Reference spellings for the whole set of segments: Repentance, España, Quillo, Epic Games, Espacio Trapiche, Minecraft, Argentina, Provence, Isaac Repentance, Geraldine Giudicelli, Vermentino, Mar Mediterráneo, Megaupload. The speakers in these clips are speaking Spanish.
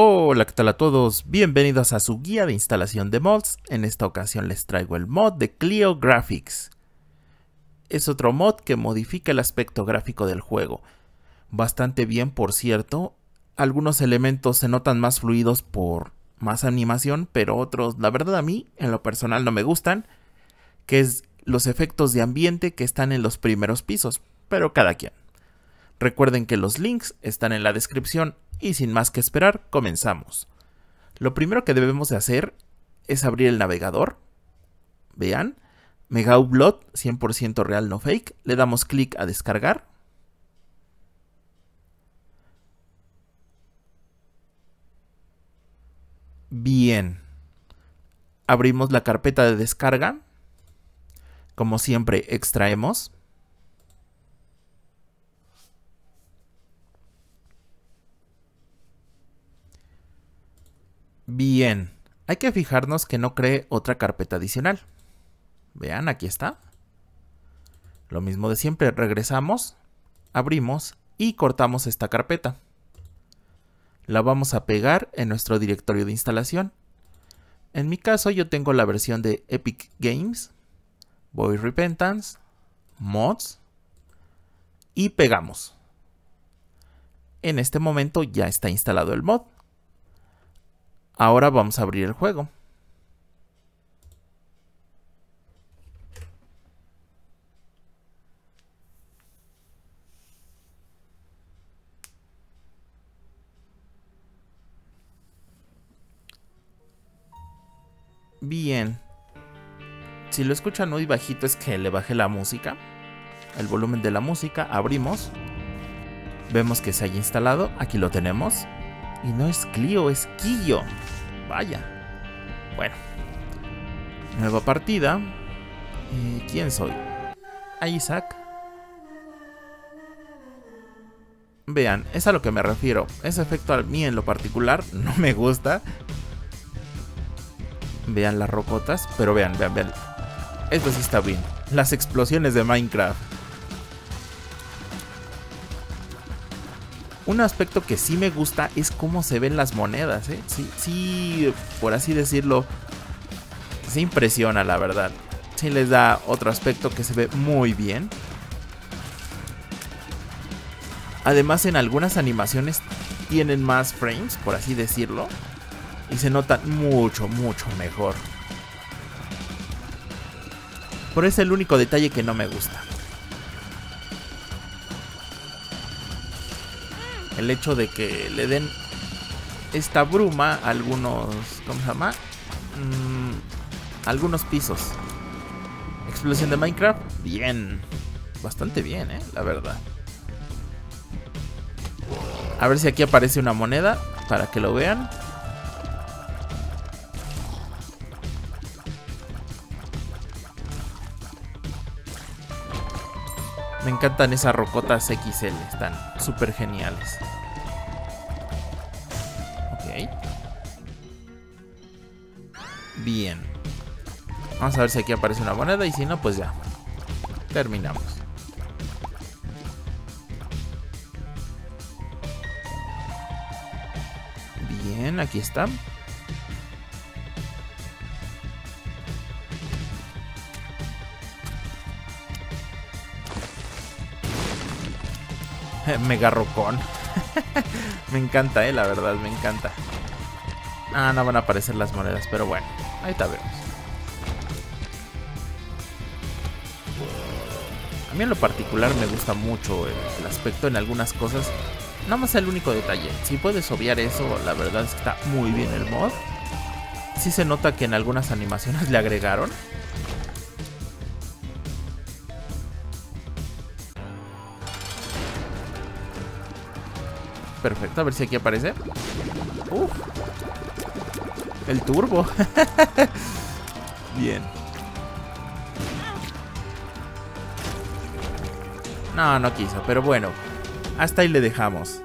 Hola, ¿qué tal a todos? Bienvenidos a su guía de instalación de mods. En esta ocasión les traigo el mod de Clio Graphics. Es otro mod que modifica el aspecto gráfico del juego. Bastante bien, por cierto. Algunos elementos se notan más fluidos por más animación, pero otros, la verdad a mí, en lo personal no me gustan, que es los efectos de ambiente que están en los primeros pisos, pero cada quien. Recuerden que los links están en la descripción y sin más que esperar, comenzamos. Lo primero que debemos de hacer es abrir el navegador. Vean, Megaupload 100% real, no fake. Le damos clic a descargar. Bien. Abrimos la carpeta de descarga. Como siempre, extraemos. Bien, hay que fijarnos que no cree otra carpeta adicional. Vean, aquí está. Lo mismo de siempre, regresamos, abrimos y cortamos esta carpeta. La vamos a pegar en nuestro directorio de instalación. En mi caso yo tengo la versión de Epic Games. Voy a Repentance, Mods y pegamos. En este momento ya está instalado el mod. Ahora vamos a abrir el juego. Bien. Si lo escuchan muy bajito es que le bajé la música. El volumen de la música. Abrimos. Vemos que se haya instalado. Aquí lo tenemos. Y no es Clio, es Quillo. Vaya. Bueno. Nueva partida. ¿Quién soy? Isaac. Vean, es a lo que me refiero. Ese efecto a mí en lo particular no me gusta. Vean las rocotas. Pero vean. Esto sí está bien. Las explosiones de Minecraft. Un aspecto que sí me gusta es cómo se ven las monedas, ¿eh? Sí, por así decirlo, se impresiona, la verdad. Sí les da otro aspecto que se ve muy bien. Además, en algunas animaciones tienen más frames, por así decirlo. Y se notan mucho mejor. Pero es el único detalle que no me gusta. El hecho de que le den esta bruma a algunos, ¿cómo se llama? Algunos pisos. Explosión de Minecraft, bien. Bastante bien, la verdad. A ver si aquí aparece una moneda para que lo vean. Me encantan esas rocotas XL, están súper geniales. Ok. Bien. Vamos a ver si aquí aparece una moneda y si no, pues ya. Terminamos. Bien, aquí está. Mega rocón. Me encanta, la verdad, me encanta. Ah, no van a aparecer las monedas, pero bueno, ahí está, vemos. A mí en lo particular me gusta mucho el aspecto en algunas cosas. Nada más el único detalle. Si puedes obviar eso, la verdad es que está muy bien el mod. Sí se nota que en algunas animaciones le agregaron. Perfecto, a ver si aquí aparece. Uf, el turbo. Bien. No, no quiso, pero bueno. Hasta ahí le dejamos.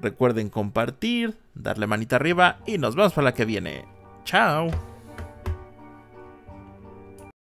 Recuerden compartir, darle manita arriba y nos vemos para la que viene. Chao.